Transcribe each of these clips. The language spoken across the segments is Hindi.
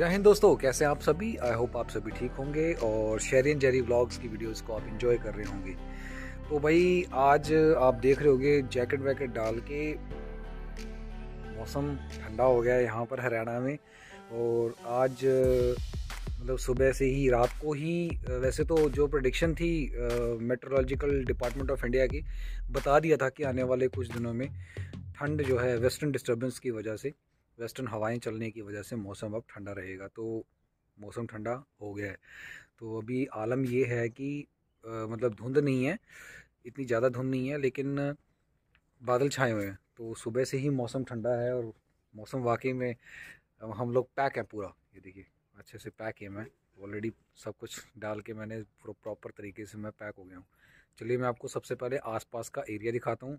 जय हिंद दोस्तों, कैसे आप सभी। आई होप आप सभी ठीक होंगे और शेरीन जेरी व्लॉग्स की वीडियोस को आप एंजॉय कर रहे होंगे। तो भाई आज आप देख रहे होंगे जैकेट वैकेट डाल के मौसम ठंडा हो गया है यहाँ पर हरियाणा में। और आज मतलब सुबह से ही रात को ही वैसे तो जो प्रेडिक्शन थी मेट्रोलॉजिकल डिपार्टमेंट ऑफ इंडिया की बता दिया था कि आने वाले कुछ दिनों में ठंड जो है वेस्टर्न डिस्टर्बेंस की वजह से, वेस्टर्न हवाएं चलने की वजह से मौसम अब ठंडा रहेगा। तो मौसम ठंडा हो गया है। तो अभी आलम ये है कि मतलब धुंध नहीं है, इतनी ज़्यादा धुंध नहीं है, लेकिन बादल छाए हुए हैं। तो सुबह से ही मौसम ठंडा है और मौसम वाकई में हम लोग पैक है पूरा। ये देखिए अच्छे से पैक है, मैं ऑलरेडी सब कुछ डाल के मैंने पूरा प्रॉपर तरीके से मैं पैक हो गया हूँ। चलिए मैं आपको सबसे पहले आसपास का एरिया दिखाता हूँ।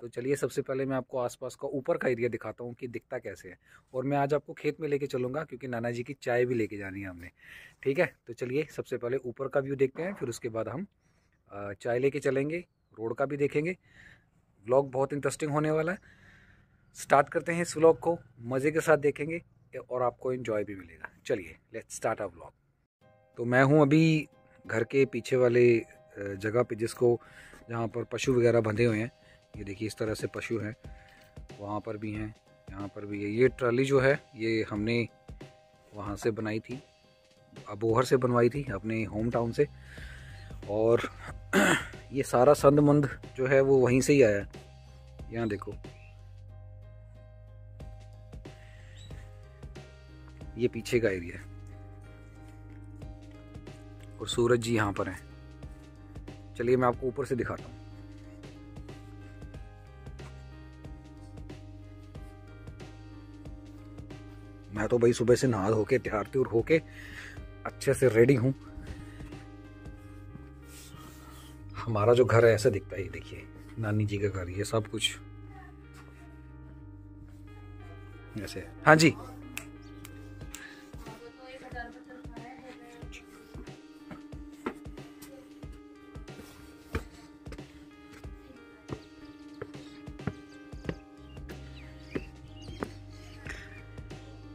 तो चलिए सबसे पहले मैं आपको आसपास का ऊपर का एरिया दिखाता हूँ कि दिखता कैसे है। और मैं आज आपको खेत में लेके चलूँगा क्योंकि नाना जी की चाय भी लेके जानी है हमने, ठीक है। तो चलिए सबसे पहले ऊपर का व्यू देखते हैं, फिर उसके बाद हम चाय लेके चलेंगे, रोड का भी देखेंगे। व्लॉग बहुत इंटरेस्टिंग होने वाला है। स्टार्ट करते हैं इस व्लॉग को, मज़े के साथ देखेंगे और आपको एंजॉय भी मिलेगा। चलिए लेट्स स्टार्ट आवर व्लॉग। तो मैं हूँ अभी घर के पीछे वाले जगह पे, जिसको जहाँ पर पशु वगैरह बंधे हुए हैं। ये देखिए इस तरह से पशु हैं, वहाँ पर भी हैं, यहाँ पर भी है। ये ट्रॉली जो है ये हमने वहाँ से बनाई थी, अबोहर से बनवाई थी, अपने होम टाउन से। और ये सारा संदमंद जो है वो वहीं से ही आया है। यहाँ देखो ये पीछे का एरिया है और सूरज जी यहाँ पर हैं। चलिए मैं आपको ऊपर से दिखाता हूँ। मैं तो भाई सुबह से नहा धोके तैयार तैयार होके अच्छे से रेडी हूँ। हमारा जो घर है ऐसा दिखता है, देखिए नानी जी का घर, ये सब कुछ ऐसे। हाँ जी,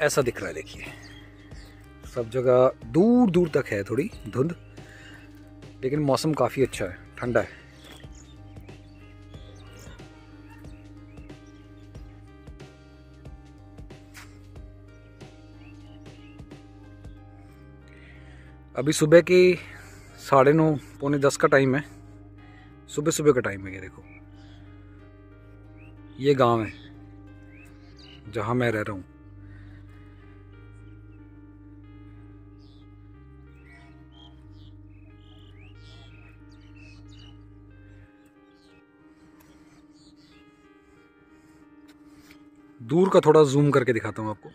ऐसा दिख रहा है। देखिए सब जगह दूर दूर तक है थोड़ी धुंध, लेकिन मौसम काफ़ी अच्छा है, ठंडा है। अभी सुबह के 9:30 पौने 10 का टाइम है, सुबह सुबह का टाइम है। ये देखो ये गांव है जहाँ मैं रह रहा हूँ। दूर का थोड़ा जूम करके दिखाता हूँ आपको।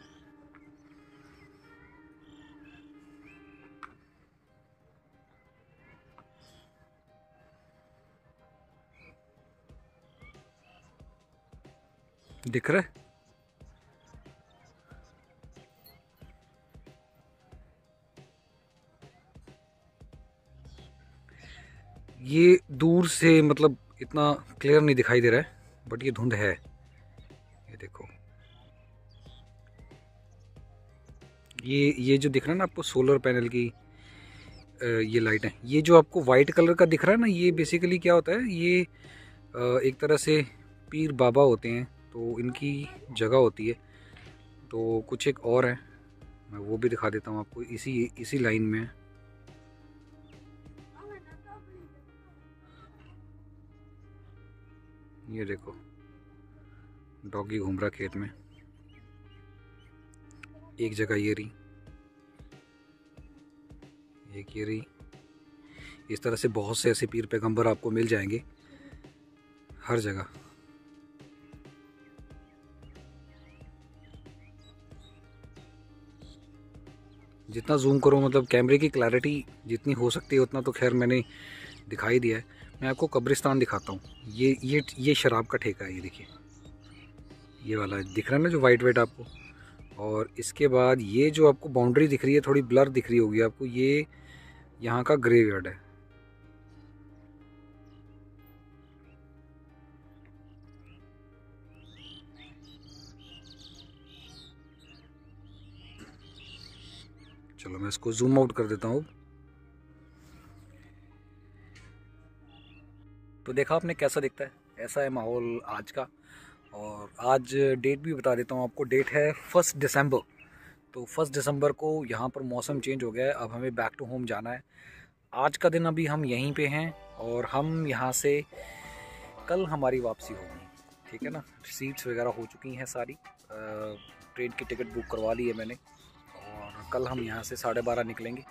दिख रहा है? ये दूर से मतलब इतना क्लियर नहीं दिखाई दे रहा है, बट ये धुंध है। ये देखो ये जो दिख रहा है ना आपको, सोलर पैनल की ये लाइट है। ये जो आपको वाइट कलर का दिख रहा है ना, ये बेसिकली क्या होता है, ये एक तरह से पीर बाबा होते हैं, तो इनकी जगह होती है। तो कुछ एक और है, मैं वो भी दिखा देता हूँ आपको, इसी लाइन में है। ये देखो डॉगी घूम रहा खेत में, एक जगह ये रही, एक ये रही। इस तरह से बहुत से ऐसे पीर पैगंबर आपको मिल जाएंगे हर जगह। जितना जूम करो मतलब कैमरे की क्लैरिटी जितनी हो सकती है उतना तो खैर मैंने दिखाई दिया है। मैं आपको कब्रिस्तान दिखाता हूँ। ये शराब का ठेका है, ये देखिए ये वाला दिख रहा है ना जो वाइट वाइट आपको। और इसके बाद ये जो आपको बाउंड्री दिख रही है, थोड़ी ब्लर दिख रही होगी आपको, ये यहाँ का ग्रेवयार्ड है। चलो मैं इसको जूम आउट कर देता हूँ। तो देखा आपने कैसा दिखता है, ऐसा है माहौल आज का। और आज डेट भी बता देता हूँ आपको, डेट है 1 दिसंबर। तो 1 दिसंबर को यहाँ पर मौसम चेंज हो गया है, अब हमें बैक टू होम जाना है। आज का दिन अभी हम यहीं पे हैं और हम यहाँ से कल हमारी वापसी होगी, ठीक है ना। सीट्स वगैरह हो चुकी हैं सारी, ट्रेन की टिकट बुक करवा ली है मैंने, और कल हम यहाँ से 12:30 निकलेंगे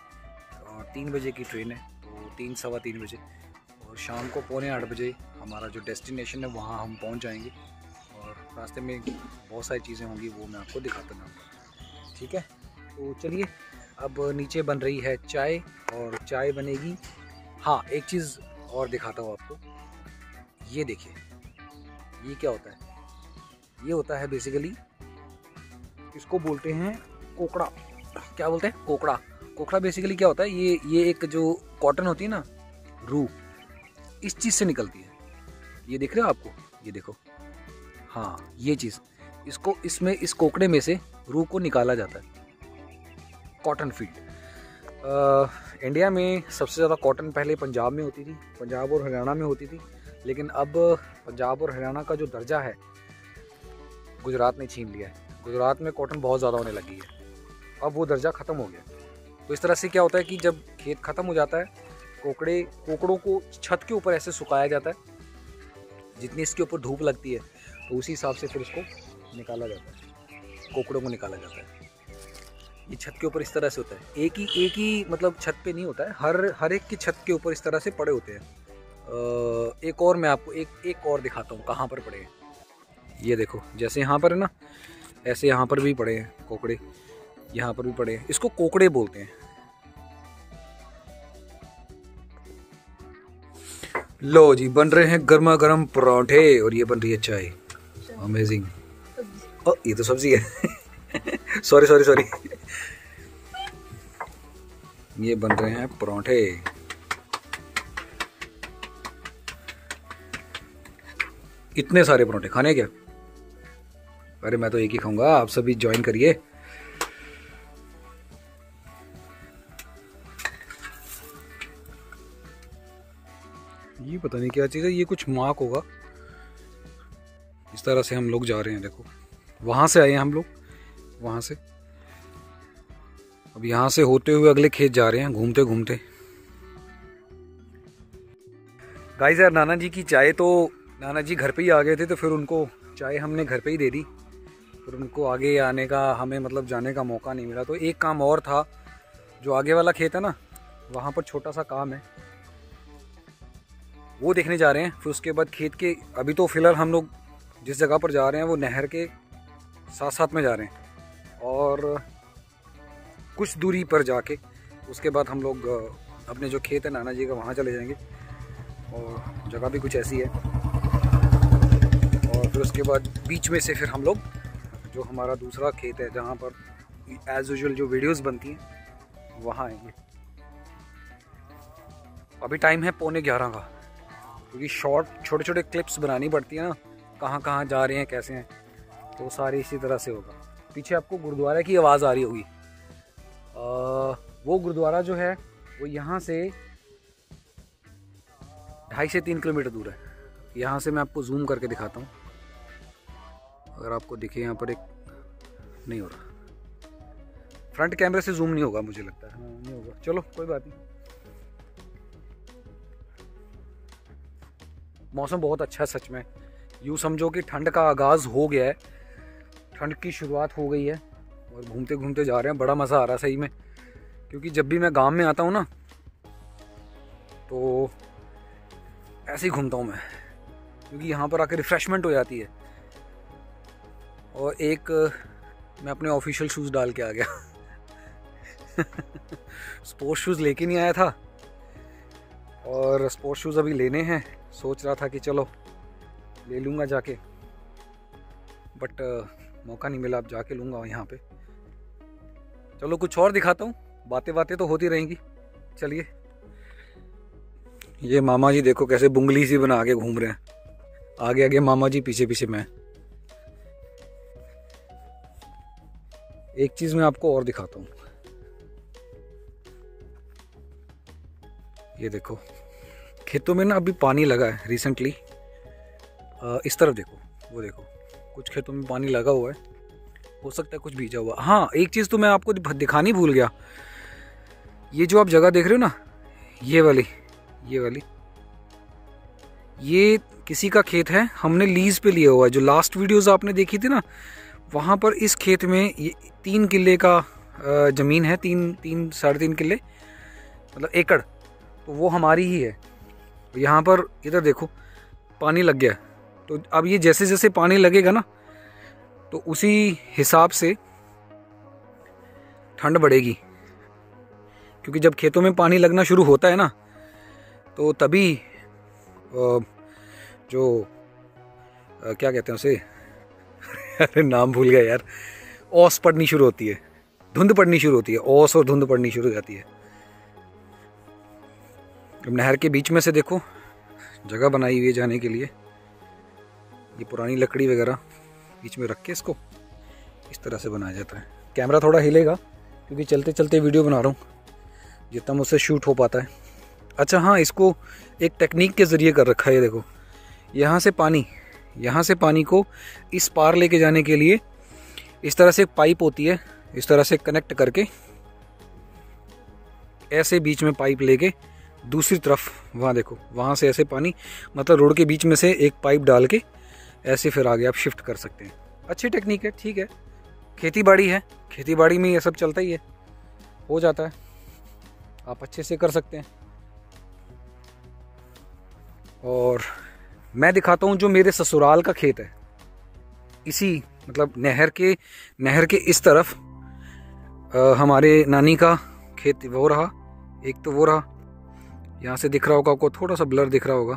और 3 बजे की ट्रेन है, तो 3, सवा 3 बजे, और शाम को 7:45 बजे हमारा जो डेस्टिनेशन है वहाँ हम पहुँच जाएंगे। और रास्ते में बहुत सारी चीज़ें होंगी, वो मैं आपको दिखाता रहूँगा, ठीक है। तो चलिए, अब नीचे बन रही है चाय और चाय बनेगी। हाँ, एक चीज़ और दिखाता हूँ आपको, ये देखिए, ये क्या होता है। ये होता है बेसिकली, इसको बोलते हैं कोकड़ा। क्या बोलते हैं? कोकड़ा। कोकड़ा बेसिकली क्या होता है, ये एक जो कॉटन होती है ना, रू, इस चीज़ से निकलती है। ये दिख रहा है आपको, ये देखो, हाँ ये चीज़, इसको, इसमें, इस कोकड़े में से रू को निकाला जाता है, कॉटन फील्ड। इंडिया में सबसे ज़्यादा कॉटन पहले पंजाब में होती थी, पंजाब और हरियाणा में होती थी, लेकिन अब पंजाब और हरियाणा का जो दर्जा है गुजरात ने छीन लिया है। गुजरात में कॉटन बहुत ज़्यादा होने लगी है, अब वो दर्जा ख़त्म हो गया। तो इस तरह से क्या होता है कि जब खेत ख़त्म हो जाता है, कोकड़ों को छत के ऊपर ऐसे सुखाया जाता है, जितनी इसके ऊपर धूप लगती है तो उसी हिसाब से फिर इसको निकाला जाता है, कोकड़ों को निकाला जाता है। ये छत के ऊपर इस तरह से होता है, एक ही मतलब छत पे नहीं होता है, हर एक की छत के ऊपर इस तरह से पड़े होते हैं। एक और मैं आपको एक और दिखाता हूँ कहाँ पर पड़े हैं। ये देखो, जैसे यहाँ पर है ना, ऐसे यहाँ पर भी पड़े हैं कोकड़े, यहाँ पर भी पड़े हैं। इसको कोकड़े बोलते हैं। लो जी, बन रहे हैं गर्मा गर्म पराठे और ये बन रही है चाय। अमेजिंग। ये तो सब्जी है। सॉरी। ये बन रहे हैं पराठे। इतने सारे पराठे खाने क्या? अरे मैं तो एक ही खाऊंगा, आप सभी ज्वाइन करिए। ये पता नहीं क्या चीज़ है, ये कुछ मार्क होगा। इस तरह से हम लोग जा रहे हैं, देखो वहां से आए हैं हम लोग, वहां से, अब यहाँ से होते हुए अगले खेत जा रहे हैं घूमते घूमते। गाइस यार, नाना जी की चाय, तो नाना जी घर पे ही आ गए थे, तो फिर उनको चाय हमने घर पे ही दे दी, फिर उनको आगे आने का, हमें मतलब जाने का मौका नहीं मिला। तो एक काम और था, जो आगे वाला खेत है ना, वहाँ पर छोटा सा काम है, वो देखने जा रहे हैं। फिर उसके बाद खेत के, अभी तो फिलहाल हम लोग जिस जगह पर जा रहे हैं वो नहर के साथ साथ में जा रहे हैं, और कुछ दूरी पर जाके उसके बाद हम लोग अपने जो खेत है नाना जी का, वहाँ चले जाएंगे। और जगह भी कुछ ऐसी है, और फिर उसके बाद बीच में से फिर हम लोग जो हमारा दूसरा खेत है, जहाँ पर एज यूजुअल जो वीडियोस बनती हैं, वहाँ आएंगे। अभी टाइम है 11:15 का, क्योंकि शॉर्ट छोटे छोटे क्लिप्स बनानी पड़ती है ना, कहाँ कहाँ जा रहे हैं, कैसे हैं, तो सारे इसी तरह से होगा। पीछे आपको गुरुद्वारे की आवाज़ आ रही होगी। वो गुरुद्वारा जो है वो यहाँ से 2.5 से 3 किलोमीटर दूर है। यहाँ से मैं आपको जूम करके दिखाता हूँ, अगर आपको दिखे, यहाँ पर एक नहीं हो रहा, फ्रंट कैमरे से जूम नहीं होगा मुझे लगता है, नहीं होगा, चलो कोई बात नहीं। मौसम बहुत अच्छा है सच में, यूँ समझो कि ठंड का आगाज़ हो गया है, ठंड की शुरुआत हो गई है, और घूमते घूमते जा रहे हैं, बड़ा मज़ा आ रहा है सही में। क्योंकि जब भी मैं गांव में आता हूँ ना, तो ऐसे ही घूमता हूँ मैं, क्योंकि यहाँ पर आके रिफ़्रेशमेंट हो जाती है। और एक मैं अपने ऑफिशियल शूज़ डाल के आ गया। स्पोर्ट्स शूज़ लेके नहीं आया था, और स्पोर्ट्स शूज़ अभी लेने हैं, सोच रहा था कि चलो ले लूँगा जाके, बट मौका नहीं मिला, अब जाके लूँगा यहाँ पे। चलो कुछ और दिखाता हूँ, बातें तो होती रहेंगी, चलिए। ये मामा जी देखो कैसे बुंगली सी बना के घूम रहे हैं, आगे मामा जी, पीछे मैं। एक चीज़ मैं आपको और दिखाता हूँ, ये देखो खेतों में ना अभी पानी लगा है रिसेंटली। इस तरफ देखो, वो देखो कुछ खेतों में पानी लगा हुआ है, हो सकता है कुछ बीजा हुआ। हाँ, एक चीज़ तो मैं आपको दिखानी भूल गया, ये जो आप जगह देख रहे हो ना, ये वाली ये किसी का खेत है, हमने लीज पे लिया हुआ है। जो लास्ट वीडियोस आपने देखी थी ना, वहाँ पर इस खेत में ये 3 किल्ले का ज़मीन है, 3 साढ़े 3 किल्ले मतलब एकड़, तो वो हमारी ही है। यहाँ पर इधर देखो पानी लग गया, तो अब ये जैसे जैसे पानी लगेगा ना तो उसी हिसाब से ठंड बढ़ेगी, क्योंकि जब खेतों में पानी लगना शुरू होता है ना तो तभी जो क्या कहते हैं उसे अरे नाम भूल गया यार, ओस पड़नी शुरू होती है, धुंध पड़नी शुरू होती है, ओस और धुंध पड़नी शुरू हो जाती है। अब नहर के बीच में से देखो जगह बनाई हुई है जाने के लिए, ये पुरानी लकड़ी वगैरह बीच में रख के इसको इस तरह से बनाया जाता है। कैमरा थोड़ा हिलेगा क्योंकि चलते चलते वीडियो बना रहा हूँ जितना मुझसे शूट हो पाता है। अच्छा हाँ, इसको एक टेक्निक के ज़रिए कर रखा है। ये देखो यहाँ से पानी को इस पार लेके जाने के लिए इस तरह से पाइप होती है, इस तरह से कनेक्ट करके ऐसे बीच में पाइप लेके दूसरी तरफ, वहाँ देखो वहाँ से ऐसे पानी, मतलब रोड के बीच में से एक पाइप डाल के ऐसे फिर आगे आप शिफ्ट कर सकते हैं। अच्छी टेक्निक है, ठीक है। खेतीबाड़ी है, खेतीबाड़ी में ये सब चलता ही है, हो जाता है, आप अच्छे से कर सकते हैं। और मैं दिखाता हूँ जो मेरे ससुराल का खेत है, इसी मतलब नहर के इस तरफ हमारे नानी का खेत वो रहा, एक तो वो रहा, यहाँ से दिख रहा होगा आपको, थोड़ा सा ब्लर दिख रहा होगा,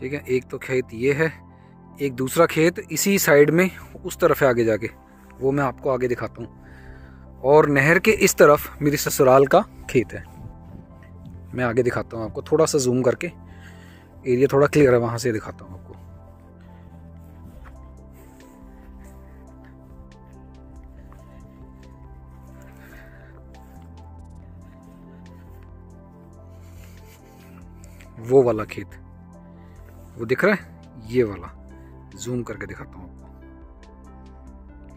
ठीक है। एक तो खेत ये है, एक दूसरा खेत इसी साइड में उस तरफ है आगे जाके, वो मैं आपको आगे दिखाता हूँ। और नहर के इस तरफ मेरी ससुराल का खेत है, मैं आगे दिखाता हूँ आपको, थोड़ा सा जूम करके एरिया थोड़ा क्लियर है, वहाँ से दिखाता हूँ आपको। वो वाला खेत वो दिख रहा है, ये वाला जूम करके दिखाता हूँ आपको,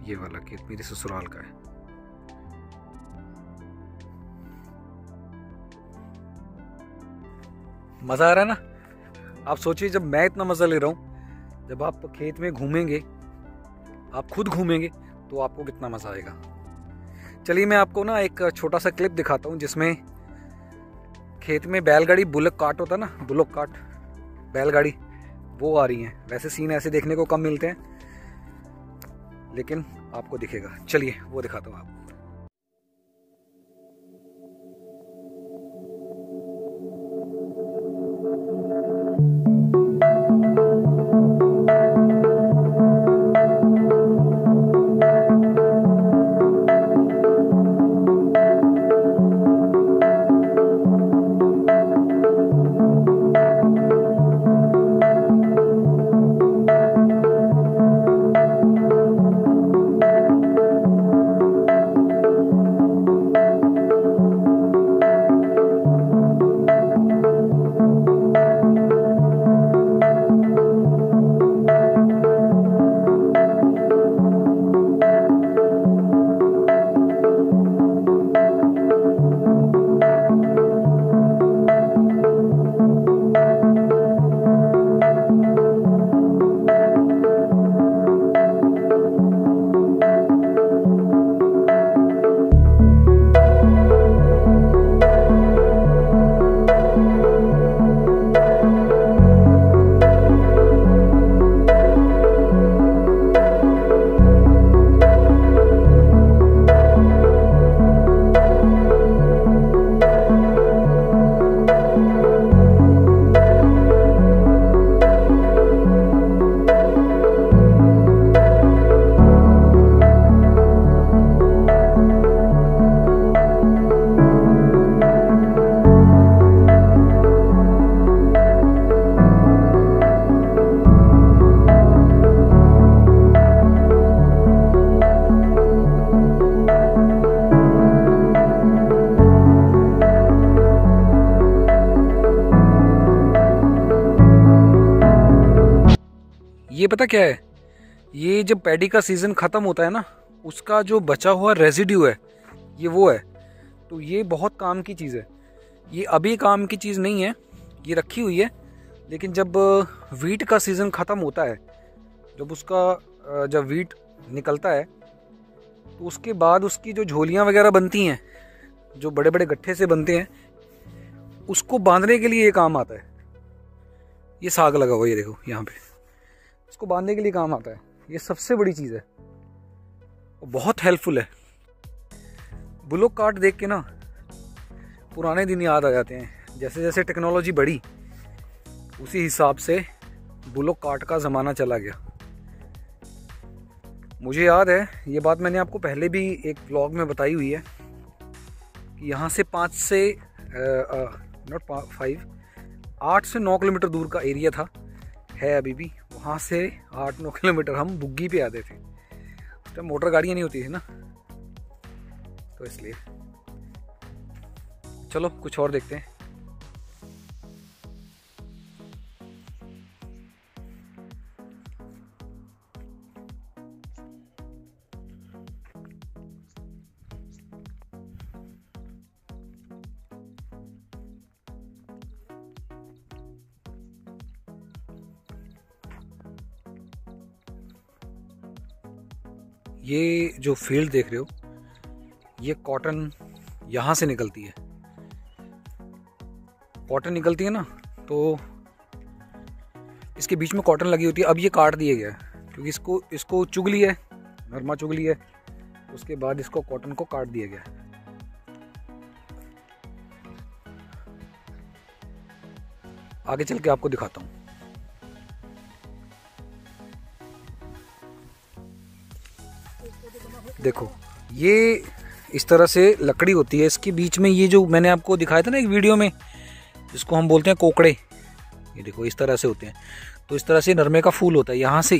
ये वाला खेत मेरे ससुराल का है। मज़ा आ रहा है ना? आप सोचिए, जब मैं इतना मज़ा ले रहा हूँ, जब आप खेत में घूमेंगे, आप खुद घूमेंगे तो आपको कितना मज़ा आएगा। चलिए मैं आपको ना एक छोटा सा क्लिप दिखाता हूँ जिसमें खेत में बैलगाड़ी, बुलक कार्ट होता है ना, बुलक कार्ट, बैलगाड़ी वो आ रही है। वैसे सीन ऐसे देखने को कम मिलते हैं, लेकिन आपको दिखेगा। चलिए वो दिखाता हूँ आपको। ये पता क्या है, ये जब पैडी का सीज़न ख़त्म होता है ना, उसका जो बचा हुआ रेजिड्यू है ये वो है। तो ये बहुत काम की चीज़ है, ये अभी काम की चीज़ नहीं है, ये रखी हुई है, लेकिन जब वीट का सीज़न ख़त्म होता है, जब उसका जब वीट निकलता है तो उसके बाद उसकी जो झोलियाँ वगैरह बनती हैं, जो बड़े बड़े गट्ठे से बनते हैं, उसको बांधने के लिए ये काम आता है। ये साग लगा हुआ है, ये देखो यहाँ पे, इसको बांधने के लिए काम आता है। ये सबसे बड़ी चीज़ है, बहुत हेल्पफुल है। ब्लॉक कार्ट देख के ना पुराने दिन याद आ जाते हैं। जैसे जैसे टेक्नोलॉजी बढ़ी उसी हिसाब से ब्लॉक कार्ट का ज़माना चला गया। मुझे याद है ये बात, मैंने आपको पहले भी एक ब्लॉग में बताई हुई है कि यहाँ से 8 से 9 किलोमीटर दूर का एरिया था, है अभी भी। वहाँ से 8-9 किलोमीटर हम बुग्गी पे आते थे। उस टाइम मोटर गाड़ियाँ नहीं होती थी ना, तो इसलिए। चलो कुछ और देखते हैं। ये जो फील्ड देख रहे हो, ये कॉटन यहाँ से निकलती है। कॉटन निकलती है ना, तो इसके बीच में कॉटन लगी होती है। अब ये काट दिया गया क्योंकि इसको चुगली है, नरमा चुगली है। उसके बाद इसको कॉटन को काट दिया गया। आगे चल के आपको दिखाता हूँ। देखो ये इस तरह से लकड़ी होती है, इसके बीच में ये जो मैंने आपको दिखाया था ना एक वीडियो में, जिसको हम बोलते हैं कोकड़े, ये देखो इस तरह से होते हैं। तो इस तरह से नरमे का फूल होता है,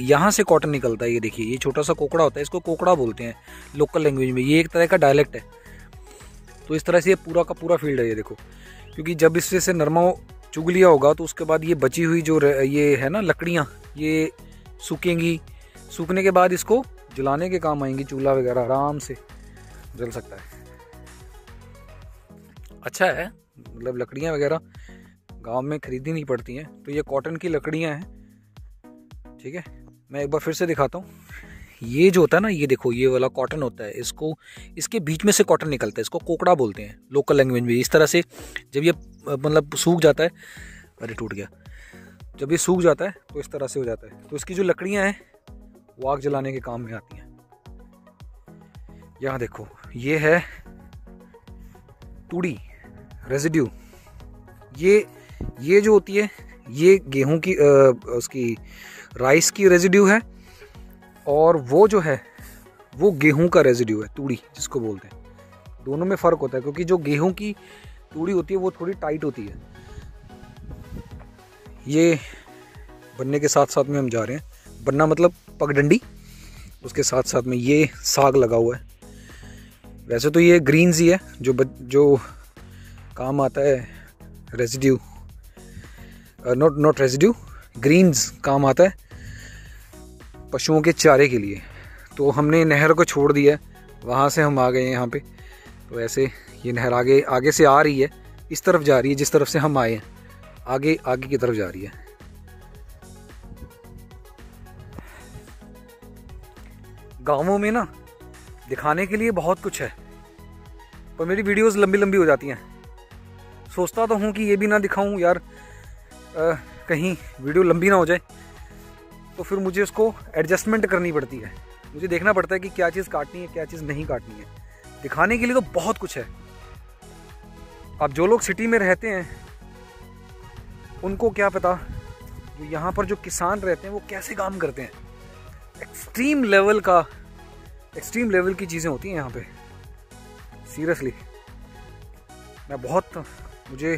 यहाँ से कॉटन निकलता है। ये देखिए, ये छोटा सा कोकड़ा होता है, इसको कोकड़ा बोलते हैं लोकल लैंग्वेज में, ये एक तरह का डायलेक्ट है। तो इस तरह से ये पूरा का पूरा फील्ड है, ये देखो। क्योंकि जब इससे से नरमा चुग लिया होगा तो उसके बाद ये बची हुई जो ये है ना लकड़ियाँ, ये सूखेंगी। सूखने के बाद इसको जलाने के काम आएंगी, चूल्हा वगैरह आराम से जल सकता है। अच्छा है, मतलब लकड़ियाँ वगैरह गांव में खरीदी नहीं पड़ती हैं। तो ये कॉटन की लकड़ियाँ हैं, ठीक है। मैं एक बार फिर से दिखाता हूँ। ये जो होता है ना, ये देखो ये वाला कॉटन होता है, इसको इसके बीच में से कॉटन निकलता है, इसको कोकड़ा बोलते हैं लोकल लैंग्वेज में। इस तरह से जब ये मतलब सूख जाता है, अरे टूट गया, जब ये सूख जाता है तो इस तरह से हो जाता है। तो इसकी जो लकड़ियाँ हैं वो आग जलाने के काम में आती हैं। यहाँ देखो, ये है तूड़ी रेजिड्यू। ये जो होती है, ये गेहूं की उसकी राइस की रेजिड्यू है, और वो जो है वो गेहूं का रेजिड्यू है, तूड़ी जिसको बोलते हैं। दोनों में फ़र्क होता है क्योंकि जो गेहूं की तूड़ी होती है वो थोड़ी टाइट होती है। ये बनने के साथ साथ में हम जा रहे हैं, बनना मतलब पगडंडी। उसके साथ साथ में ये साग लगा हुआ है। वैसे तो ये ग्रीन्स ही है जो काम आता है, रेजिड्यू नॉट रेजिड्यू, ग्रीन्स काम आता है पशुओं के चारे के लिए। तो हमने नहर को छोड़ दिया, वहाँ से हम आ गए हैं यहाँ पे। तो ऐसे ये नहर आगे आगे से आ रही है, इस तरफ जा रही है, जिस तरफ से हम आए हैं आगे की तरफ जा रही है। गाँवों में ना दिखाने के लिए बहुत कुछ है, पर मेरी वीडियोस लंबी लंबी हो जाती हैं। सोचता तो हूँ कि ये भी ना दिखाऊं यार, कहीं वीडियो लंबी ना हो जाए, तो फिर मुझे उसको एडजस्टमेंट करनी पड़ती है। मुझे देखना पड़ता है कि क्या चीज़ काटनी है, क्या चीज़ नहीं काटनी है। दिखाने के लिए तो बहुत कुछ है। अब जो लोग सिटी में रहते हैं उनको क्या पता, जो यहाँ पर जो किसान रहते हैं वो कैसे काम करते हैं। एक्सट्रीम लेवल की चीज़ें होती हैं यहाँ पे। सीरियसली मैं मुझे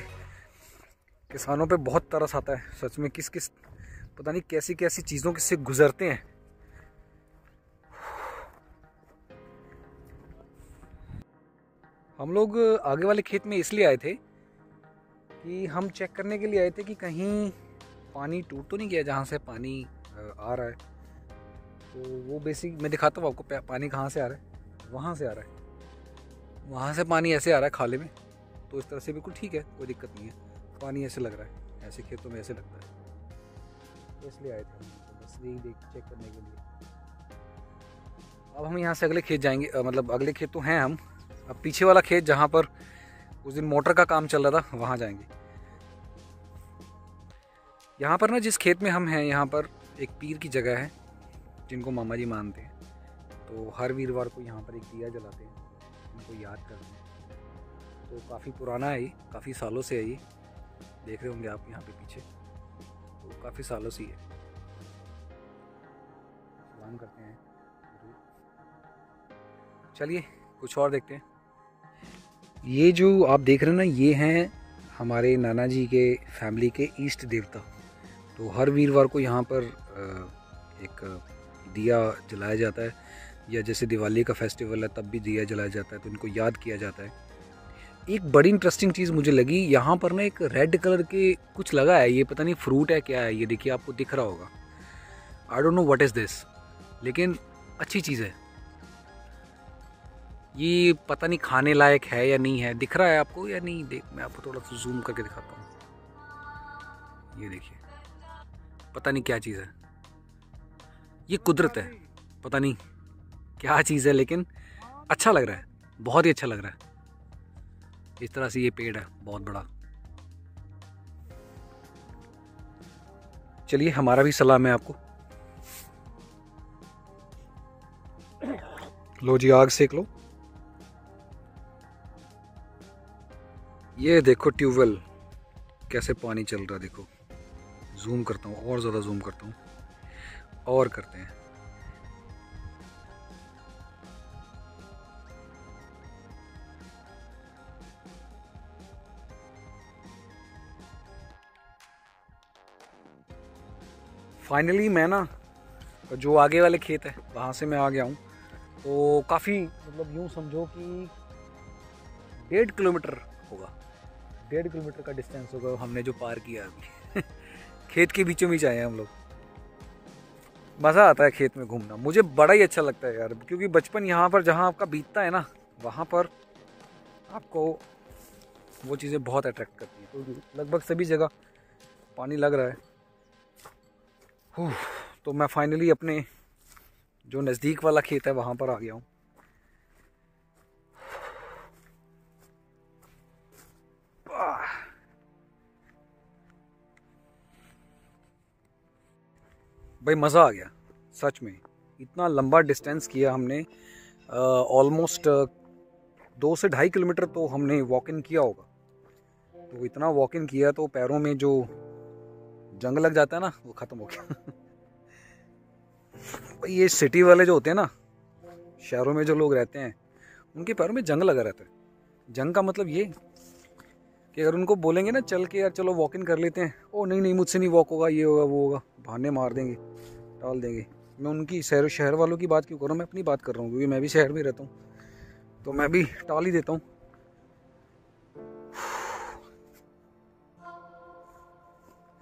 किसानों पे बहुत तरस आता है सच में। किस पता नहीं कैसी कैसी चीज़ों से गुजरते हैं। हम लोग आगे वाले खेत में इसलिए आए थे कि हम चेक करने के लिए आए थे कि कहीं पानी टूट तो नहीं गया, जहाँ से पानी आ रहा है, तो वो बेसिक मैं दिखाता हूँ आपको पानी कहाँ से आ रहा है। वहाँ से आ रहा है, वहाँ से पानी ऐसे आ रहा है खाले में, तो इस तरह से बिल्कुल ठीक है, कोई दिक्कत नहीं है। पानी ऐसे लग रहा है, ऐसे खेतों में ऐसे लगता है, इसलिए आए थे बस यही चेक करने के लिए। अब हम यहाँ से अगले खेत जाएंगे, मतलब अगले खेत तो हैं हम, अब पीछे वाला खेत जहाँ पर उस दिन मोटर का काम चल रहा था वहाँ जाएंगे। यहाँ पर ना जिस खेत में हम हैं, यहाँ पर एक पीर की जगह है जिनको मामा जी मानते हैं, तो हर वीरवार को यहाँ पर एक दिया जलाते हैं उनको याद करते हैं। तो काफ़ी पुराना है ये, काफ़ी सालों से है ये, देख रहे होंगे आप यहाँ पे पीछे, तो काफ़ी सालों से है। सलाम करते हैं, चलिए कुछ और देखते हैं। ये जो आप देख रहे हो ना, ये हैं हमारे नाना जी के फैमिली के ईष्ट देवता। तो हर वीरवार को यहाँ पर एक दिया जलाया जाता है, या जैसे दिवाली का फेस्टिवल है तब भी दिया जलाया जाता है, तो इनको याद किया जाता है। एक बड़ी इंटरेस्टिंग चीज़ मुझे लगी, यहाँ पर ना एक रेड कलर के कुछ लगा है, ये पता नहीं फ्रूट है क्या है, ये देखिए आपको दिख रहा होगा, I don't know what is this, लेकिन अच्छी चीज़ है ये, पता नहीं खाने लायक है या नहीं है। दिख रहा है आपको या नहीं? देख, मैं आपको थोड़ा सा जूम करके दिखाता हूँ, ये देखिए, पता नहीं क्या चीज़ है ये, कुदरत है, पता नहीं क्या चीज़ है, लेकिन अच्छा लग रहा है, बहुत ही अच्छा लग रहा है। इस तरह से ये पेड़ है बहुत बड़ा। चलिए हमारा भी सलाम है आपको। लो जी आग सेक लो। ये देखो ट्यूबवेल कैसे पानी चल रहा है, देखो जूम करता हूँ और ज़्यादा जूम करता हूँ और करते हैं, फाइनली मैं ना जो आगे वाले खेत है वहाँ से मैं आ गया हूँ। तो काफ़ी, मतलब यूँ समझो कि 1.5 किलोमीटर होगा, 1.5 किलोमीटर का डिस्टेंस होगा हमने जो पार किया अभी खेत के बीचों बीच आए हैं हम लोग। मज़ा आता है खेत में घूमना, मुझे बड़ा ही अच्छा लगता है यार, क्योंकि बचपन यहाँ पर जहाँ आपका बीतता है ना, वहाँ पर आपको वो चीज़ें बहुत अट्रैक्ट करती हैं। तो लगभग सभी जगह पानी लग रहा है। तो मैं फाइनली अपने जो नज़दीक वाला खेत है वहाँ पर आ गया हूँ। भाई मज़ा आ गया सच में, इतना लंबा डिस्टेंस किया हमने, ऑलमोस्ट 2 से 2.5 किलोमीटर तो हमने वॉक इन किया होगा। तो इतना वॉक इन किया तो पैरों में जो जंग लग जाता है ना, वो ख़त्म हो गया। भाई ये सिटी वाले जो होते हैं ना, शहरों में जो लोग रहते हैं, उनके पैरों में जंग लगा रहता है। जंग का मतलब ये कि अगर उनको बोलेंगे ना चल के यार चलो वॉक इन कर लेते हैं, ओ नहीं नहीं मुझसे नहीं वॉक होगा, ये होगा वो होगा, बहाने मार देंगे, टाल देंगे। मैं उनकी शहर वालों की बात क्यों कर रहा हूँ, मैं अपनी बात कर रहा हूँ, क्योंकि मैं भी शहर में रहता हूँ, तो मैं भी टाल ही देता हूँ।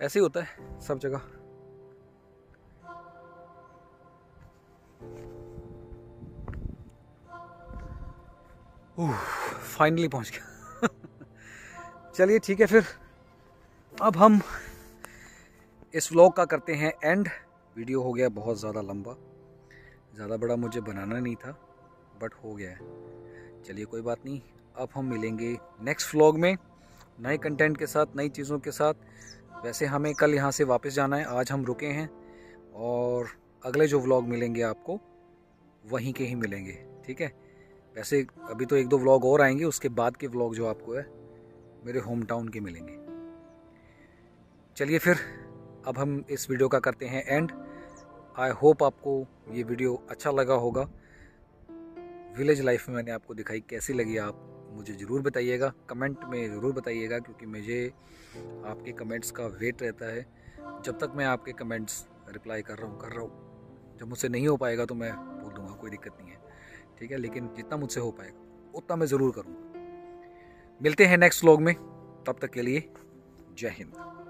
ऐसे ही होता है सब जगह। फाइनली पहुंच गया। चलिए ठीक है, फिर अब हम इस व्लॉग का करते हैं एंड। वीडियो हो गया बहुत ज़्यादा लंबा, ज़्यादा बड़ा मुझे बनाना नहीं था, बट हो गया है, चलिए कोई बात नहीं। अब हम मिलेंगे नेक्स्ट व्लॉग में नए कंटेंट के साथ, नई चीज़ों के साथ। वैसे हमें कल यहाँ से वापस जाना है, आज हम रुके हैं, और अगले जो व्लॉग मिलेंगे आपको वहीं के ही मिलेंगे, ठीक है। वैसे अभी तो 1-2 व्लॉग और आएंगे, उसके बाद के व्लॉग जो आपको है मेरे होम टाउन के मिलेंगे। चलिए फिर अब हम इस वीडियो का करते हैं एंड। आई होप आपको ये वीडियो अच्छा लगा होगा। विलेज लाइफ में मैंने आपको दिखाई, कैसी लगी आप मुझे ज़रूर बताइएगा, कमेंट में ज़रूर बताइएगा, क्योंकि मुझे आपके कमेंट्स का वेट रहता है। जब तक मैं आपके कमेंट्स रिप्लाई कर रहा हूँ, जब मुझसे नहीं हो पाएगा तो मैं बोल दूँगा, कोई दिक्कत नहीं है, ठीक है। लेकिन जितना मुझसे हो पाएगा उतना मैं ज़रूर करूँगा। मिलते हैं नेक्स्ट व्लॉग में, तब तक के लिए जय हिंद।